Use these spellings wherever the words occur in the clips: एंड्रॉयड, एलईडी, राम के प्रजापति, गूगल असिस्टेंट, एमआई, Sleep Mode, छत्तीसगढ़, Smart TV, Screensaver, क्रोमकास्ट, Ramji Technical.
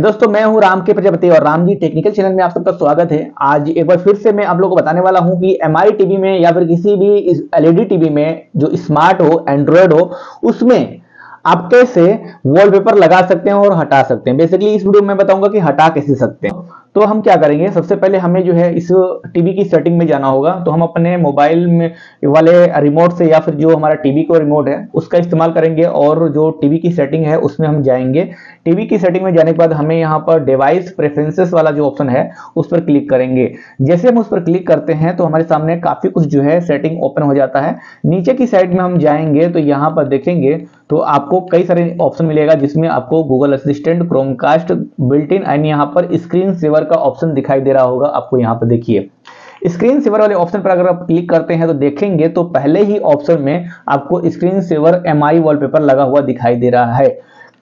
दोस्तों मैं हूं राम के प्रजापति और राम जी टेक्निकल चैनल में आप सबका स्वागत है। आज एक बार फिर से मैं आप लोगों को बताने वाला हूं कि एमआई टीवी में या फिर किसी भी एलईडी टीवी में जो स्मार्ट हो, एंड्रॉयड हो, उसमें आप कैसे वॉलपेपर लगा सकते हैं और हटा सकते हैं। बेसिकली इस वीडियो में बताऊंगा कि हटा कैसे सकते हैं। तो हम क्या करेंगे, सबसे पहले हमें जो है इस टीवी की सेटिंग में जाना होगा। तो हम अपने मोबाइल में वाले रिमोट से या फिर जो हमारा टीवी का रिमोट है उसका इस्तेमाल करेंगे और जो टीवी की सेटिंग है उसमें हम जाएंगे। टीवी की सेटिंग में जाने के बाद हमें यहाँ पर डिवाइस प्रेफरेंसेस वाला जो ऑप्शन है उस पर क्लिक करेंगे। जैसे हम उस पर क्लिक करते हैं तो हमारे सामने काफी कुछ जो है सेटिंग ओपन हो जाता है। नीचे की साइड में हम जाएंगे तो यहाँ पर देखेंगे तो आपको कई सारे ऑप्शन मिलेगा, जिसमें आपको गूगल असिस्टेंट, क्रोमकास्ट, built in and यहाँ पर स्क्रीन सेवर का ऑप्शन दिखाई दे रहा होगा आपको। यहाँ पर देखिए स्क्रीन सेवर वाले ऑप्शन पर अगर आप क्लिक करते हैं तो देखेंगे तो पहले ही ऑप्शन में आपको स्क्रीन सेवर एमआई वॉलपेपर लगा हुआ दिखाई दे रहा है।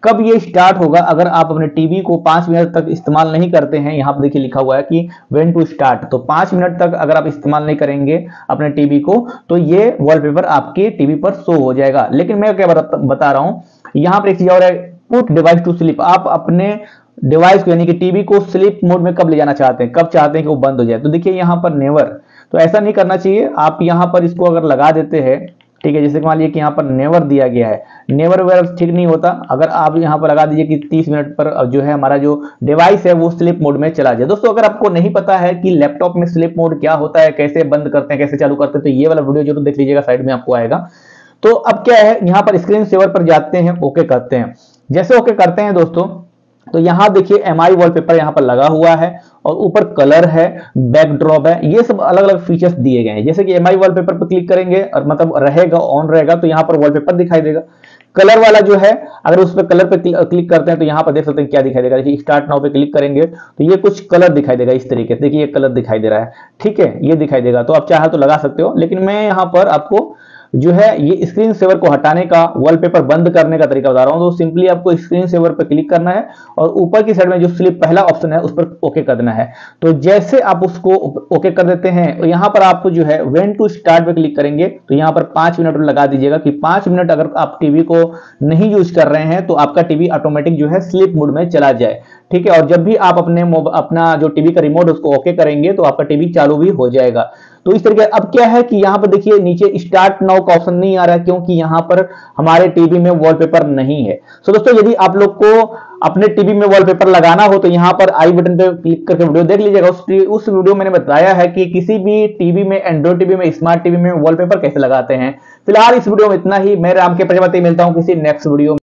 कब ये स्टार्ट होगा, अगर आप अपने टीवी को 5 मिनट तक इस्तेमाल नहीं करते हैं, यहाँ पर देखिए लिखा हुआ है कि व्हेन टू स्टार्ट। तो 5 मिनट तक अगर आप इस्तेमाल नहीं करेंगे अपने टीवी को तो ये वॉलपेपर आपके टीवी पर शो हो जाएगा। लेकिन मैं क्या बता रहा हूँ, यहाँ पर एक चीज और है, पुट डिवाइस टू स्लीप। आप अपने डिवाइस को यानी कि टीवी को स्लीप मोड में कब ले जाना चाहते हैं, कब चाहते हैं कि वो बंद हो जाए, तो देखिए यहाँ पर नेवर। तो ऐसा नहीं करना चाहिए। आप यहाँ पर इसको अगर लगा देते हैं, ठीक है, जैसे मान लीजिए कि यहाँ पर नेवर दिया गया है, नेवर वगैरह ठीक नहीं होता। अगर आप यहाँ पर लगा दीजिए कि 30 मिनट पर जो है हमारा जो डिवाइस है वो स्लीप मोड में चला जाए। दोस्तों अगर आपको नहीं पता है कि लैपटॉप में स्लीप मोड क्या होता है, कैसे बंद करते हैं, कैसे चालू करते हैं, तो ये वाला वीडियो जरूर देख लीजिएगा, साइड में आपको आएगा। तो अब क्या है, यहाँ पर स्क्रीन सेवर पर जाते हैं, ओके करते हैं। जैसे ओके करते हैं दोस्तों तो यहाँ देखिए एमआई वॉलपेपर यहाँ पर लगा हुआ है और ऊपर कलर है, बैकड्रॉप है, ये सब अलग अलग फीचर्स दिए गए हैं। जैसे कि एमआई वॉलपेपर पर क्लिक करेंगे और मतलब रहेगा, ऑन रहेगा, तो यहाँ पर वॉलपेपर दिखाई देगा। कलर वाला जो है अगर उस पर कलर पे क्लिक करते हैं तो यहाँ पर देख सकते हैं क्या दिखाई देगा। देखिए स्टार्ट नाउ पे क्लिक करेंगे तो ये कुछ कलर दिखाई देगा इस तरीके से। देखिए ये कलर दिखाई दे रहा है, ठीक है, ये दिखाई देगा। तो आप चाहे तो लगा सकते हो, लेकिन मैं यहाँ पर आपको जो है ये स्क्रीन सेवर को हटाने का, वॉलपेपर बंद करने का तरीका बता रहा हूं। तो सिंपली आपको स्क्रीन सेवर पर क्लिक करना है और ऊपर की साइड में जो स्लिप पहला ऑप्शन है उस पर ओके कर देना है। तो जैसे आप उसको ओके कर देते हैं तो यहाँ पर आपको जो है व्हेन टू स्टार्ट पे क्लिक करेंगे तो यहाँ पर 5 मिनट लगा दीजिएगा कि 5 मिनट अगर आप टीवी को नहीं यूज कर रहे हैं तो आपका टीवी ऑटोमेटिक जो है स्लिप मोड में चला जाए, ठीक है। और जब भी आप अपना जो टीवी का रिमोट उसको ओके करेंगे तो आपका टीवी चालू भी हो जाएगा। तो इस तरीके। अब क्या है कि यहाँ पर देखिए नीचे स्टार्ट नाउ का ऑप्शन नहीं आ रहा है, क्योंकि यहाँ पर हमारे टीवी में वॉलपेपर नहीं है। सो दोस्तों यदि आप लोग को अपने टीवी में वॉलपेपर लगाना हो तो यहाँ पर आई बटन पे क्लिक करके वीडियो देख लीजिएगा। उस वीडियो मैंने बताया है कि किसी भी टीवी में, एंड्रॉइड टीवी में, स्मार्ट टीवी में वॉलपेपर कैसे लगाते हैं। फिलहाल इस वीडियो में इतना ही। मैं राम के प्रजापति, मिलता हूँ किसी नेक्स्ट वीडियो में।